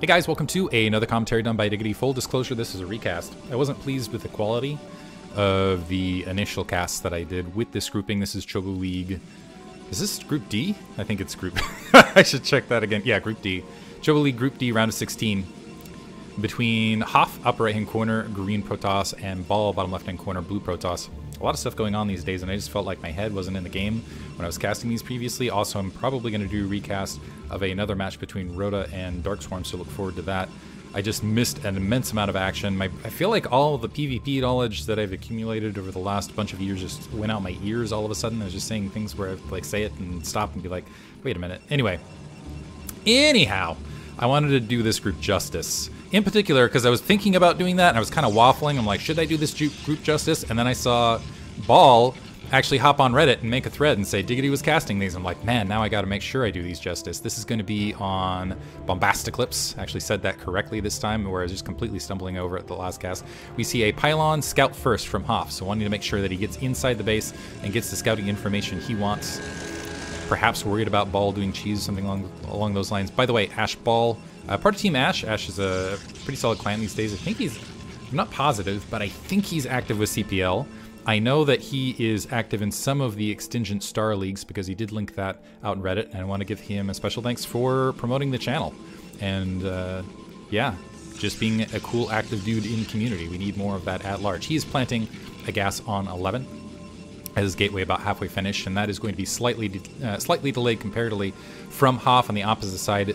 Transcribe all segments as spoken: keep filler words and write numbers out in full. Hey guys, welcome to a, another commentary done by Diggity. Full disclosure, this is a recast. I wasn't pleased with the quality of the initial cast that I did with this grouping. This is Chobo League. Is this Group D? I think it's Group... I should check that again. Yeah, Group D. Chobo League Group D, round of sixteen. Between HaF, upper right-hand corner, green Protoss, and Baal, bottom left-hand corner, blue Protoss. A lot of stuff going on these days, and I just felt like my head wasn't in the game when I was casting these previously. Also, I'm probably going to do a recast of a, another match between Rota and Dark Swarm, so look forward to that. I just missed an immense amount of action. My, I feel like all the PvP knowledge that I've accumulated over the last bunch of years just went out my ears all of a sudden. I was just saying things where I'd like say it and stop and be like, wait a minute. Anyway, anyhow, I wanted to do this group justice. In particular, because I was thinking about doing that, and I was kind of waffling. I'm like, should I do this group justice? And then I saw Baal actually hop on Reddit and make a thread and say Diggity was casting these. I'm like, man, now I got to make sure I do these justice. This is going to be on Bombasticlips. I actually said that correctly this time, where I was just completely stumbling over at the last cast. We see a pylon scout first from HaF, so wanting to make sure that he gets inside the base and gets the scouting information he wants. Perhaps worried about Baal doing cheese, something along, along those lines. By the way, Ash Baal, uh, part of Team Ash. Ash is a pretty solid client these days. I think he's, I'm not positive, but I think he's active with C P L. I know that he is active in some of the Extingent Star Leagues because he did link that out in Reddit, and I want to give him a special thanks for promoting the channel. And uh, yeah, just being a cool, active dude in community. We need more of that at large. He is planting a gas on eleven. As his gateway about halfway finished, and that is going to be slightly de uh, slightly delayed comparatively from HaF on the opposite side.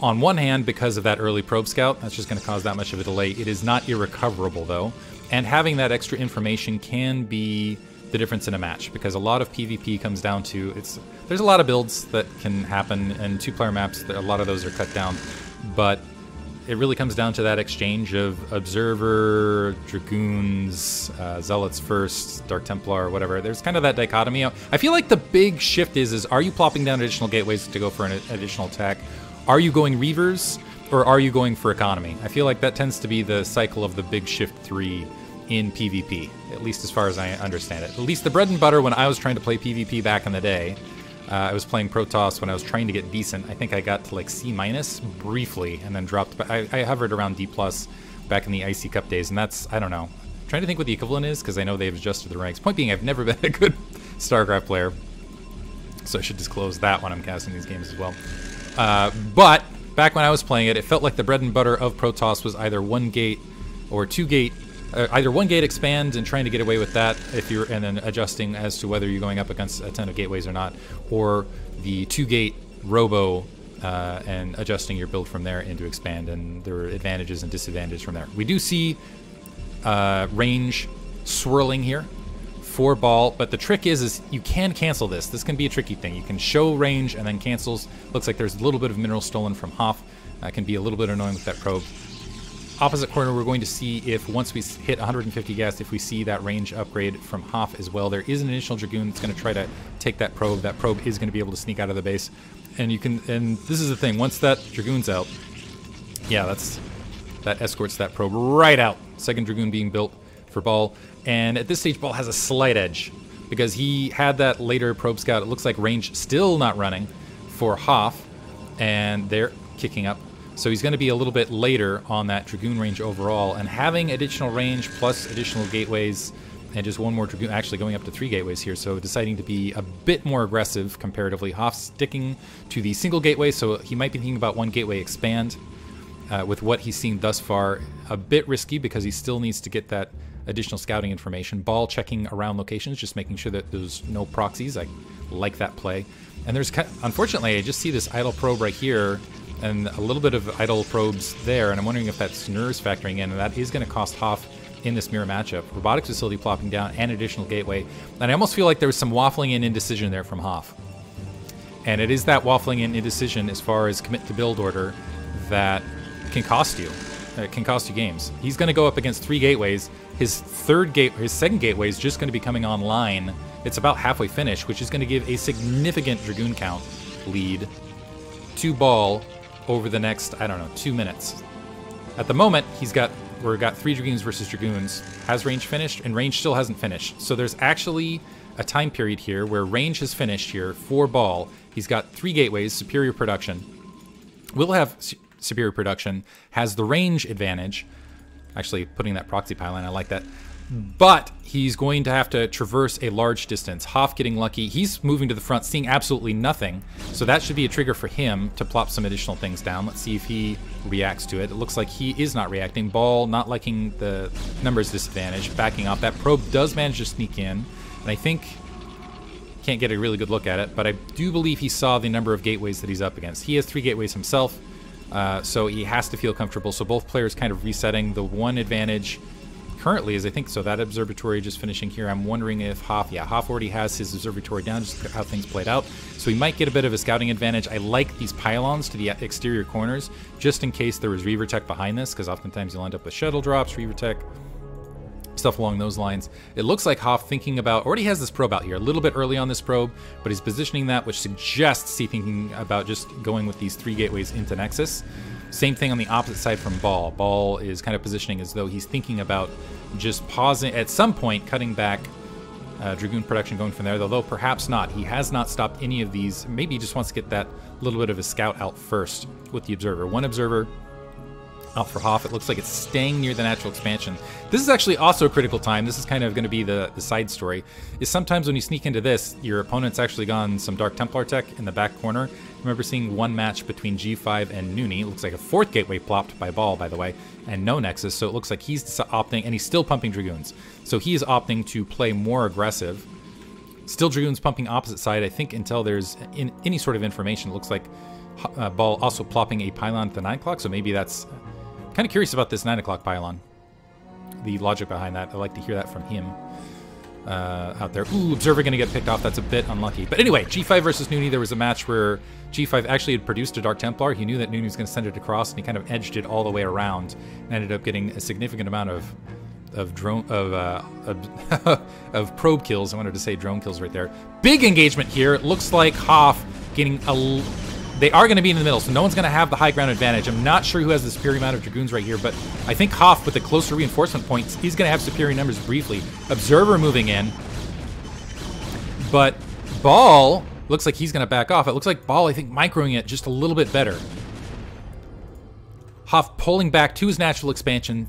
On one hand, because of that early probe scout, that's just going to cause that much of a delay. It is not irrecoverable, though, and having that extra information can be the difference in a match, because a lot of PvP comes down to, it's there's a lot of builds that can happen, and two-player maps, a lot of those are cut down, but it really comes down to that exchange of Observer, Dragoons, uh, Zealots first, Dark Templar, whatever. There's kind of that dichotomy. I feel like the big shift is, is are you plopping down additional gateways to go for an additional attack? Are you going Reavers, or are you going for economy? I feel like that tends to be the cycle of the big shift three in PvP, at least as far as I understand it. At least the bread and butter when I was trying to play PvP back in the day. Uh, I was playing Protoss when I was trying to get decent. I think I got to like C minus briefly and then dropped. But I, I hovered around D plus back in the Icy Cup days, and that's, I don't know. I'm trying to think what the equivalent is, because I know they've adjusted the ranks. Point being, I've never been a good StarCraft player, so I should disclose that when I'm casting these games as well. Uh, but back when I was playing it, it felt like the bread and butter of Protoss was either one gate or two gate. Uh, either one gate expands and trying to get away with that, if you're, and then adjusting as to whether you're going up against a ton of gateways or not, or the two gate robo uh, and adjusting your build from there into expand, and there are advantages and disadvantages from there. We do see uh, range swirling here for Baal, but the trick is is you can cancel this. This can be a tricky thing. You can show range and then cancels. Looks like there's a little bit of mineral stolen from HaF. That can be a little bit annoying with that probe. Opposite corner, we're going to see if once we hit one hundred fifty gas, if we see that range upgrade from HaF as well. There is an initial Dragoon that's going to try to take that probe. That probe is going to be able to sneak out of the base, and you can. And this is the thing. Once that Dragoon's out, yeah, that's that escorts that probe right out. Second Dragoon being built for Baal, and at this stage, Baal has a slight edge because he had that later probe scout. It looks like range still not running for HaF, and they're kicking up. So he's going to be a little bit later on that Dragoon range overall, and having additional range plus additional gateways and just one more Dragoon, actually going up to three gateways here, so deciding to be a bit more aggressive comparatively. HaF sticking to the single gateway, so he might be thinking about one gateway expand uh, with what he's seen thus far. A bit risky because he still needs to get that additional scouting information. Baal checking around locations, just making sure that there's no proxies. I like that play. And there's, unfortunately, I just see this idle probe right here, and a little bit of idle probes there, and I'm wondering if that's nerves factoring in, and that is going to cost HaF in this mirror matchup. Robotics facility plopping down, and additional gateway, and I almost feel like there was some waffling and indecision there from HaF. And it is that waffling and indecision as far as commit to build order that can cost you. It can cost you games. He's going to go up against three gateways. His third gate, his second gateway is just going to be coming online. It's about halfway finished, which is going to give a significant Dragoon count lead to Baal over the next, I don't know, two minutes. At the moment, he's got, we're got three Dragoons versus Dragoons. Has range finished? And range still hasn't finished. So there's actually a time period here where range has finished here for Baal. He's got three gateways, superior production. We'll have superior production, has the range advantage. Actually, putting that proxy pylon, I like that. But he's going to have to traverse a large distance. HaF getting lucky. He's moving to the front, seeing absolutely nothing. So that should be a trigger for him to plop some additional things down. Let's see if he reacts to it. It looks like he is not reacting. Baal not liking the numbers disadvantage, backing off. That probe does manage to sneak in. And I think, can't get a really good look at it, but I do believe he saw the number of gateways that he's up against. He has three gateways himself, uh, so he has to feel comfortable. So both players kind of resetting. The one advantage currently is, I think, so that observatory just finishing here. I'm wondering if HaF, yeah, HaF already has his observatory down, just how things played out. So he might get a bit of a scouting advantage. I like these pylons to the exterior corners, just in case there was Reaver Tech behind this, because oftentimes you'll end up with shuttle drops, Reaver Tech, stuff along those lines. It looks like HaF thinking about, already has this probe out here, a little bit early on this probe, but he's positioning that, which suggests he's thinking about just going with these three gateways into Nexus. Same thing on the opposite side from Baal. Baal is kind of positioning as though he's thinking about just pausing, at some point cutting back uh, Dragoon production going from there, although perhaps not. He has not stopped any of these. Maybe he just wants to get that little bit of a scout out first with the Observer. One Observer out for HaF. It looks like it's staying near the natural expansion. This is actually also a critical time. This is kind of going to be the, the side story, is sometimes when you sneak into this, your opponent's actually gone some Dark Templar tech in the back corner. I remember seeing one match between G five and Noonie. It looks like a fourth gateway plopped by Baal, by the way, and no Nexus, so it looks like he's opting, and he's still pumping Dragoons. So he is opting to play more aggressive. Still Dragoons pumping opposite side, I think, until there's in, any sort of information. It looks like uh, Baal also plopping a pylon at the nine o'clock, so maybe that's... Kind of curious about this nine o'clock pylon. The logic behind that. I'd like to hear that from him uh, out there. Ooh, Observer going to get picked off. That's a bit unlucky. But anyway, G five versus Noonie. There was a match where G five actually had produced a Dark Templar. He knew that Noonie was going to send it across, and he kind of edged it all the way around and ended up getting a significant amount of of drone of uh, of, of probe kills. I wanted to say drone kills right there. Big engagement here. It looks like HaF getting a... They are going to be in the middle, so no one's going to have the high ground advantage. I'm not sure who has the superior amount of Dragoons right here, but I think HaF, with the closer reinforcement points, he's going to have superior numbers briefly. Observer moving in. But Baal looks like he's going to back off. It looks like Baal, I think, microing it just a little bit better. HaF pulling back to his natural expansion.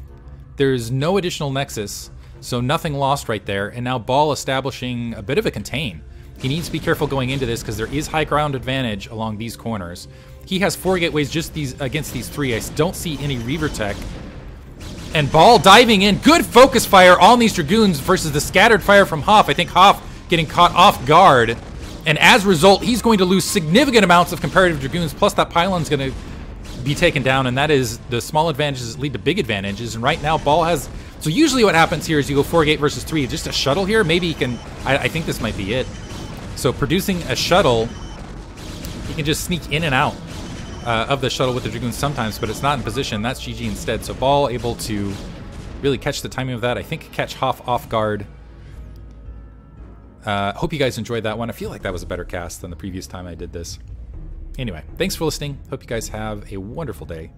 There's no additional Nexus, so nothing lost right there. And now Baal establishing a bit of a contain. He needs to be careful going into this because there is high ground advantage along these corners. He has four gateways just these against these three. I don't see any Reaver Tech. And Baal diving in. Good focus fire on these Dragoons versus the scattered fire from HaF. I think HaF getting caught off guard. And as a result, he's going to lose significant amounts of comparative Dragoons. Plus that pylon's going to be taken down. And that is the small advantages that lead to big advantages. And right now, Baal has... So usually what happens here is you go four gate versus three. Just a shuttle here. Maybe he can... I, I think this might be it. So producing a shuttle, he can just sneak in and out uh, of the shuttle with the Dragoons sometimes, but it's not in position. That's G G instead. So Baal able to really catch the timing of that. I think catch HaF off guard. Uh, hope you guys enjoyed that one. I feel like that was a better cast than the previous time I did this. Anyway, thanks for listening. Hope you guys have a wonderful day.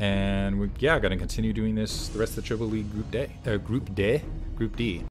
And we, yeah, going to continue doing this the rest of the Chobo League Group Day. Uh, group Day? Group D.